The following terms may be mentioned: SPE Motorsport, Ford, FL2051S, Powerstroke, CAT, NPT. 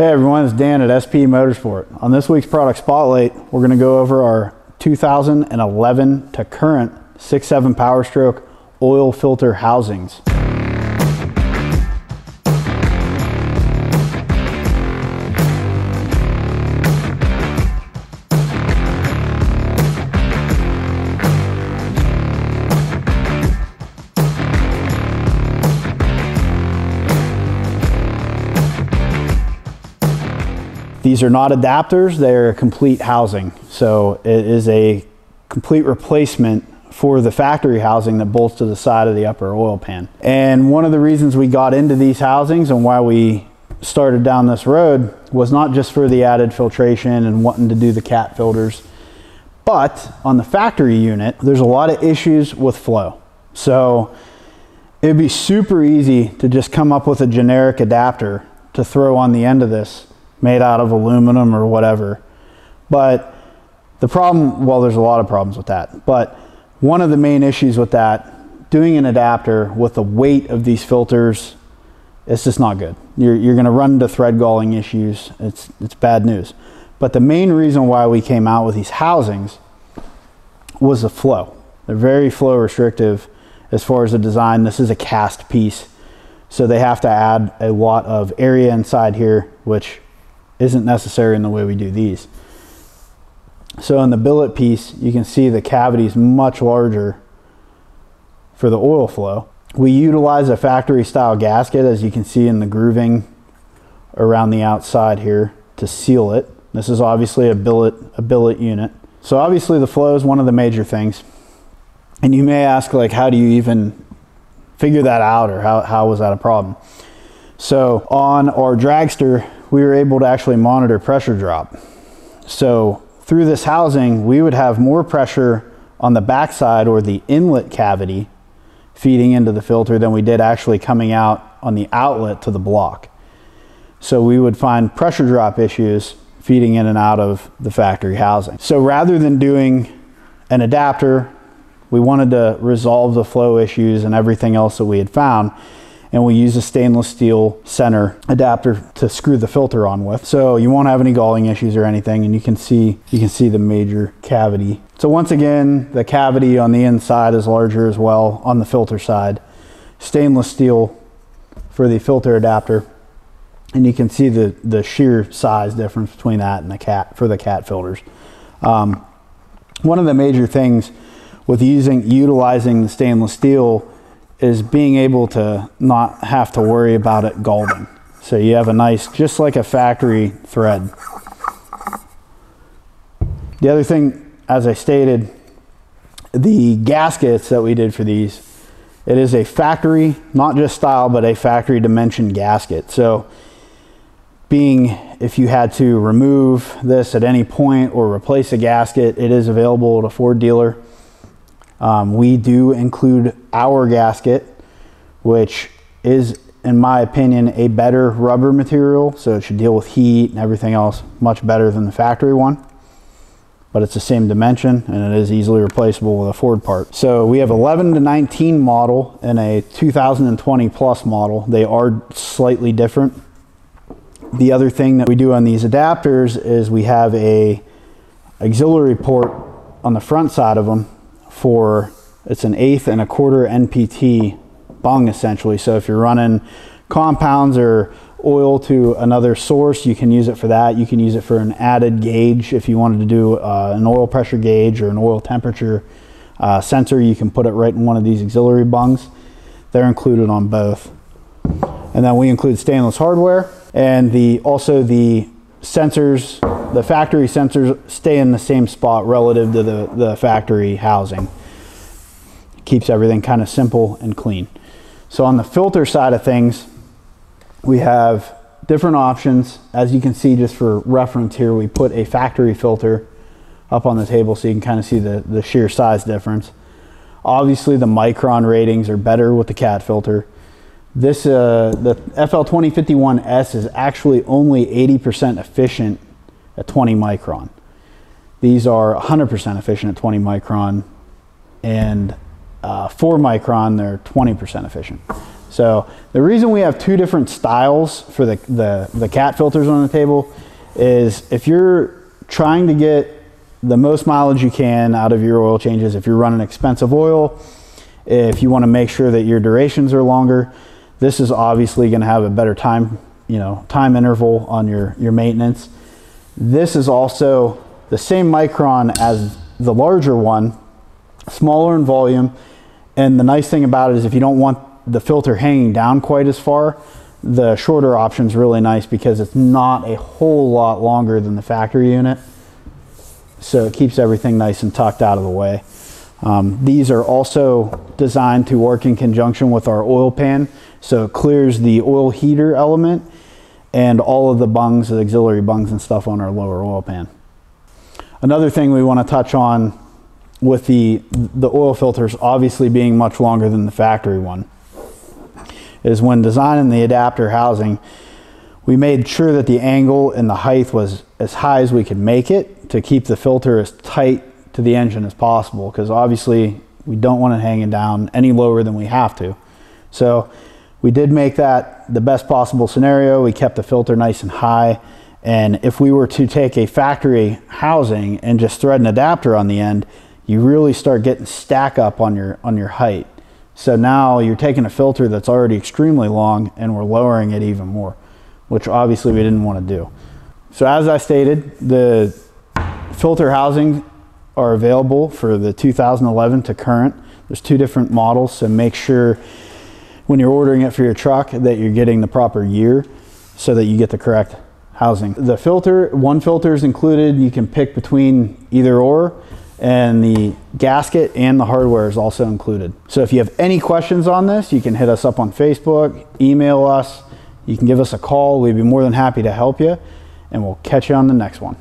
Hey everyone, it's Dan at SPE Motorsport. On this week's product spotlight, we're going to go over our 2011 to current 6.7 Powerstroke oil filter housings. These are not adapters, they're a complete housing. So it is a complete replacement for the factory housing that bolts to the side of the upper oil pan. And one of the reasons we got into these housings and why we started down this road was not just for the added filtration and wanting to do the CAT filters, but on the factory unit, there's a lot of issues with flow. So it'd be super easy to just come up with a generic adapter to throw on the end of this made out of aluminum or whatever. But the problem, well, there's a lot of problems with that, but one of the main issues with that, doing an adapter with the weight of these filters, it's just not good. You're gonna run into thread galling issues. It's bad news. But the main reason why we came out with these housings was the flow. They're very flow restrictive as far as the design. This is a cast piece, so they have to add a lot of area inside here, which isn't necessary in the way we do these. So in the billet piece, you can see the cavity is much larger for the oil flow. We utilize a factory style gasket, as you can see in the grooving around the outside here, to seal it. This is obviously a billet unit. So obviously the flow is one of the major things. And you may ask, like, how do you even figure that out, or how was that a problem? So on our dragster, we were able to actually monitor pressure drop. So through this housing, we would have more pressure on the backside, or the inlet cavity, feeding into the filter than we did actually coming out on the outlet to the block. So we would find pressure drop issues feeding in and out of the factory housing. So rather than doing an adapter, we wanted to resolve the flow issues and everything else that we had found. And we use a stainless steel center adapter to screw the filter on with. So you won't have any galling issues or anything, and you can see the major cavity. So once again, the cavity on the inside is larger as well on the filter side. Stainless steel for the filter adapter, and you can see the sheer size difference between that and the CAT for the CAT filters. One of the major things with utilizing the stainless steel is being able to not have to worry about it galling. So you have a nice, just like a factory thread. The other thing, as I stated, the gaskets that we did for these, it is a factory, not just style, but a factory dimension gasket. So being, if you had to remove this at any point or replace a gasket, it is available at a Ford dealer. We do include our gasket, which is, in my opinion, a better rubber material. So it should deal with heat and everything else much better than the factory one, but it's the same dimension and it is easily replaceable with a Ford part. So we have 11 to 19 model and a 2020 plus model. They are slightly different. The other thing that we do on these adapters is we have a auxiliary port on the front side of them. For it's an 1/8 and 1/4 NPT bung, essentially. So if you're running compounds or oil to another source, you can use it for that. You can use it for an added gauge. If you wanted to do an oil pressure gauge or an oil temperature sensor, you can put it right in one of these auxiliary bungs. They're included on both. And then we include stainless hardware, and also the sensors, the factory sensors, stay in the same spot relative to the factory housing. Keeps everything kind of simple and clean. So on the filter side of things, we have different options. As you can see, just for reference here, we put a factory filter up on the table so you can kind of see the sheer size difference. Obviously the micron ratings are better with the CAT filter. This, the FL2051S is actually only 80% efficient at 20 micron. These are 100% efficient at 20 micron, and 4 micron, they're 20% efficient. So the reason we have two different styles for the CAT filters on the table is if you're trying to get the most mileage you can out of your oil changes, if you're running expensive oil, if you want to make sure that your durations are longer, this is obviously going to have a better time, you know, time interval on your maintenance. This is also the same micron as the larger one, smaller in volume. And the nice thing about it is if you don't want the filter hanging down quite as far, the shorter option is really nice because it's not a whole lot longer than the factory unit. So it keeps everything nice and tucked out of the way. These are also designed to work in conjunction with our oil pan. So it clears the oil heater element and all of the bungs, the auxiliary bungs and stuff on our lower oil pan. Another thing we want to touch on with the oil filters obviously being much longer than the factory one is when designing the adapter housing, we made sure that the angle and the height was as high as we could make it to keep the filter as tight to the engine as possible, because obviously we don't want it hanging down any lower than we have to. So we did make that the best possible scenario. We kept the filter nice and high. And if we were to take a factory housing and just thread an adapter on the end, you really start getting stack up on your height. So now you're taking a filter that's already extremely long and we're lowering it even more, which obviously we didn't want to do. So as I stated, the filter housing are available for the 2011 to current. There's two different models, so make sure when you're ordering it for your truck that you're getting the proper year so that you get the correct housing. The filter, one filter is included. You can pick between either or, and the gasket and the hardware is also included. So if you have any questions on this, you can hit us up on Facebook, email us, you can give us a call. We'd be more than happy to help you, and we'll catch you on the next one.